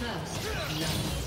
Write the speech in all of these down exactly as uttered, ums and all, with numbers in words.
First love.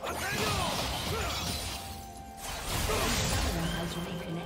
A summoner has reconnected.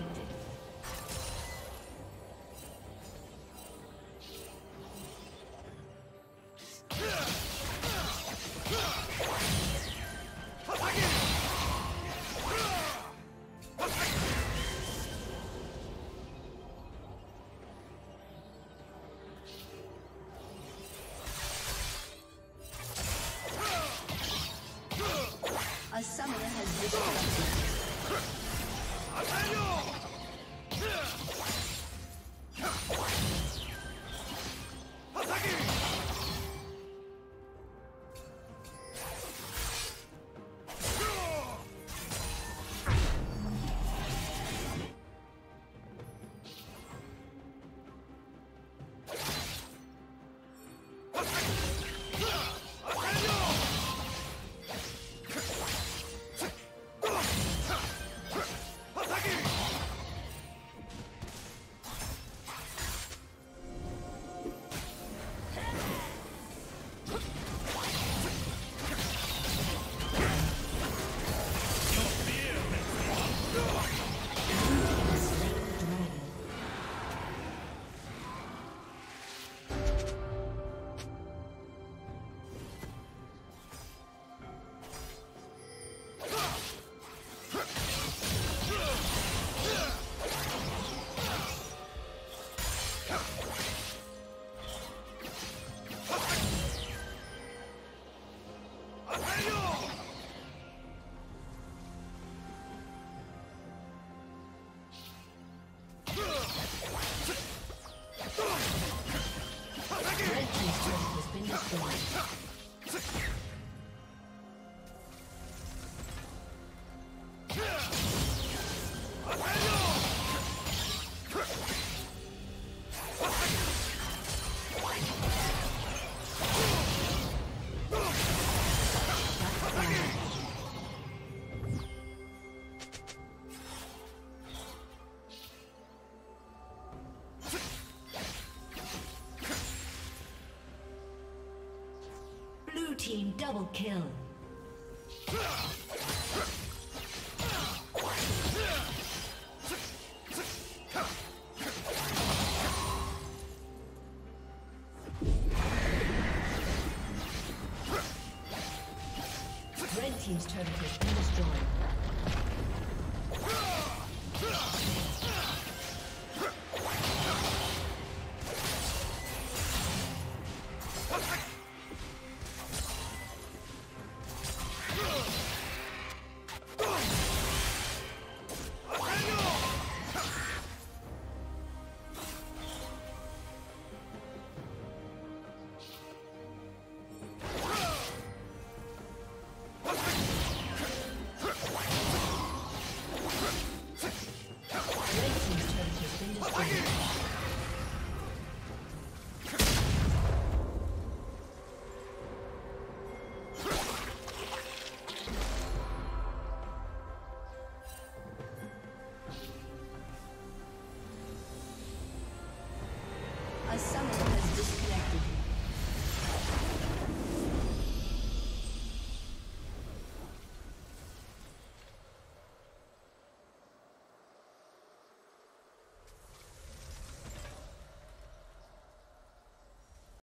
Team double kill. team's turret has been destroyed.